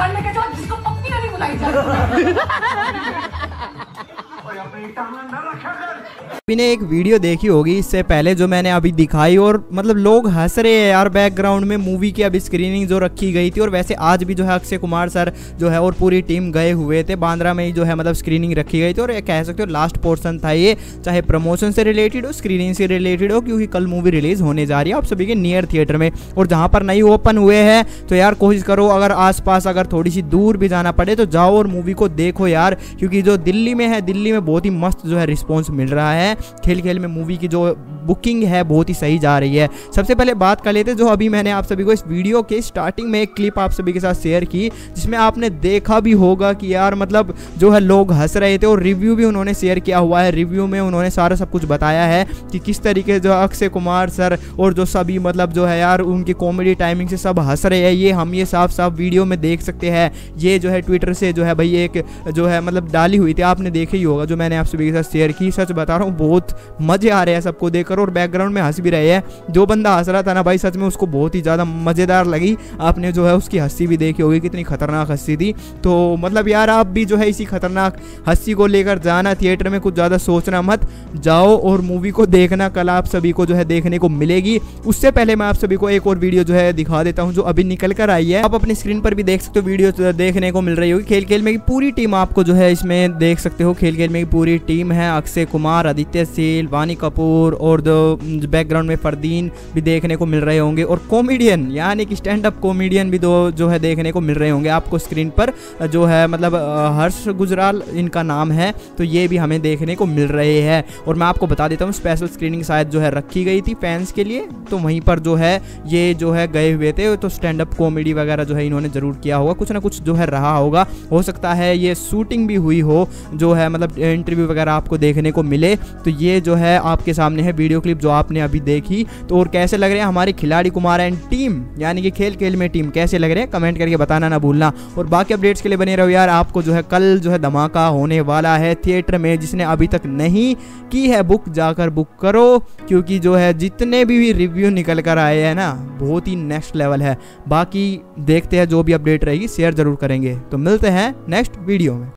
दुकान लेके जाओ जिसको पप्पी नहीं बुलाई जाए। मैंने एक वीडियो देखी होगी इससे पहले जो मैंने अभी दिखाई, और मतलब लोग हंस रहे हैं यार बैकग्राउंड में मूवी की अभी स्क्रीनिंग जो रखी गई थी। और वैसे आज भी जो है अक्षय कुमार सर जो है और पूरी टीम गए हुए थे बांद्रा में ही जो है मतलब स्क्रीनिंग रखी गई थी। और ये कह सकते हो लास्ट पोर्शन था ये, चाहे प्रमोशन से रिलेटेड हो स्क्रीनिंग से रिलेटेड हो, क्योंकि कल मूवी रिलीज होने जा रही है आप सभी के नियर थिएटर में। और जहाँ पर नहीं ओपन हुए हैं तो यार कोशिश करो अगर आस पास अगर थोड़ी सी दूर भी जाना पड़े तो जाओ और मूवी को देखो यार, क्योंकि जो दिल्ली में है दिल्ली में बहुत ही मस्त जो है रिस्पॉन्स मिल रहा है। खेल खेल में मूवी की जो बुकिंग है बहुत ही सही जा रही है। सबसे पहले बात कर लेते जो अभी मैंने आप सभी को इस वीडियो के स्टार्टिंग में एक क्लिप आप सभी के साथ शेयर की, जिसमें आपने देखा भी होगा कि यार मतलब जो है लोग हंस रहे थे। और रिव्यू भी उन्होंने शेयर किया हुआ है, रिव्यू में उन्होंने सारा सब कुछ बताया है कि किस तरीके जो अक्षय कुमार सर और जो सभी मतलब जो है यार उनकी कॉमेडी टाइमिंग से सब हंस रहे हैं। ये हम ये साफ साफ वीडियो में देख सकते हैं। ये जो है ट्विटर से जो है भाई एक जो है मतलब डाली हुई थी, आपने देखा ही होगा, जो मैंने आप सभी के साथ शेयर की। सच बता रहा हूँ बहुत मजे आ रहे हैं सबको देखकर, और बैकग्राउंड में हंस भी रहे हैं। जो बंदा हंस रहा था ना भाई सच में उसको बहुत ही ज़्यादा मज़ेदार लगी, आपने जो है उसकी हंसी भी देखी होगी कितनी खतरनाक हंसी थी। तो मतलब यार आप भी जो है इसी खतरनाक हंसी को लेकर जाना थिएटर में, कुछ ज़्यादा सोचना मत, जाओ और मूवी को देखना। कल आप सभी को जो है देखने को मिलेगी। उससे पहले मैं आप सभी को एक और वीडियो जो है दिखा देता हूँ जो अभी निकल कर आई है, आप अपनी स्क्रीन पर भी देख सकते हो। वीडियो देखने को मिल रही होगी, खेल खेल में पूरी टीम आपको जो है इसमें देख सकते हो। खेल खेल में पूरी टीम है, अक्षय कुमार, आदित्य सील, वानी कपूर और जो बैकग्राउंड में फरदीन भी देखने को मिल रहे होंगे, और कॉमेडियन यानी कि स्टैंड अप कॉमेडियन भी दो जो है देखने को मिल रहे होंगे आपको स्क्रीन पर। जो है मतलब हर्ष गुजराल इनका नाम है, तो ये भी हमें देखने को मिल रहे हैं। और मैं आपको बता देता हूँ स्पेशल स्क्रीनिंग शायद जो है रखी गई थी फैंस के लिए, तो वहीं पर जो है ये जो है गए हुए थे। तो स्टैंड अप कॉमेडी वगैरह जो है इन्होंने ज़रूर किया होगा, कुछ ना कुछ जो है रहा होगा, हो सकता है ये शूटिंग भी हुई हो जो है मतलब इंटरव्यू वगैरह आपको देखने को मिले। तो ये जो है आपके सामने है वीडियो क्लिप जो आपने अभी देखी। तो और कैसे लग रहे हैं हमारे खिलाड़ी कुमार एंड टीम यानी कि खेल खेल में टीम, कैसे लग रहे हैं कमेंट करके बताना ना भूलना। और बाकी अपडेट्स के लिए बने रहो यार, आपको जो है कल जो है धमाका होने वाला है थिएटर में। जिसने अभी तक नहीं की है बुक जाकर बुक करो, क्योंकि जो है जितने भी रिव्यू निकल कर आए हैं ना बहुत ही नेक्स्ट लेवल है। बाकी देखते हैं जो भी अपडेट रहेगी शेयर जरूर करेंगे। तो मिलते हैं नेक्स्ट वीडियो में।